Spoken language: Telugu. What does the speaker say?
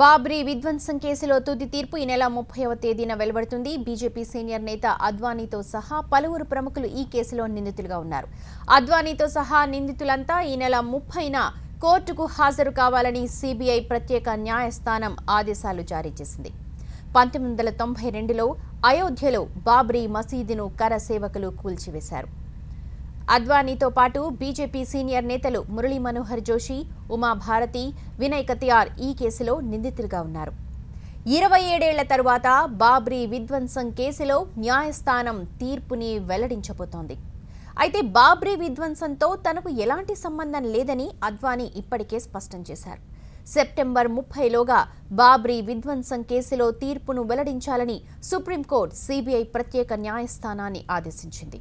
బాబ్రీ విధ్వంసం కేసులో తుది తీర్పు ఈ నెల 30వ తేదీన వెలువడుతుంది. బీజేపీ సీనియర్ నేత అద్వానీతో సహా పలువురు ప్రముఖులు ఈ కేసులో నిందితులుగా ఉన్నారు. అద్వానీతో సహా నిందితులంతా ఈ నెల 30న కోర్టుకు హాజరు కావాలని సిబిఐ ప్రత్యేక న్యాయస్థానం ఆదేశాలు జారీ చేసింది. 1992లో అయోధ్యలో బాబ్రీ మసీదును కర సేవకులు కూల్చివేశారు. అద్వానీతో పాటు బీజేపీ సీనియర్ నేతలు మురళీ మనోహర్ జోషి, ఉమా భారతి, వినయ్ కతియార్ ఈ కేసులో నిందితులుగా ఉన్నారు. 27 ఏళ్ల తరువాత బాబ్రీ విధ్వంసం కేసులో న్యాయస్థానం తీర్పుని వెల్లడించబోతోంది. అయితే బాబ్రీ విధ్వంసంతో తనకు ఎలాంటి సంబంధం లేదని అద్వానీ ఇప్పటికే స్పష్టం చేశారు. సెప్టెంబర్ 30లోగా బాబ్రీ విధ్వంసం కేసులో తీర్పును వెల్లడించాలని సుప్రీంకోర్టు సిబిఐ ప్రత్యేక న్యాయస్థానాన్ని ఆదేశించింది.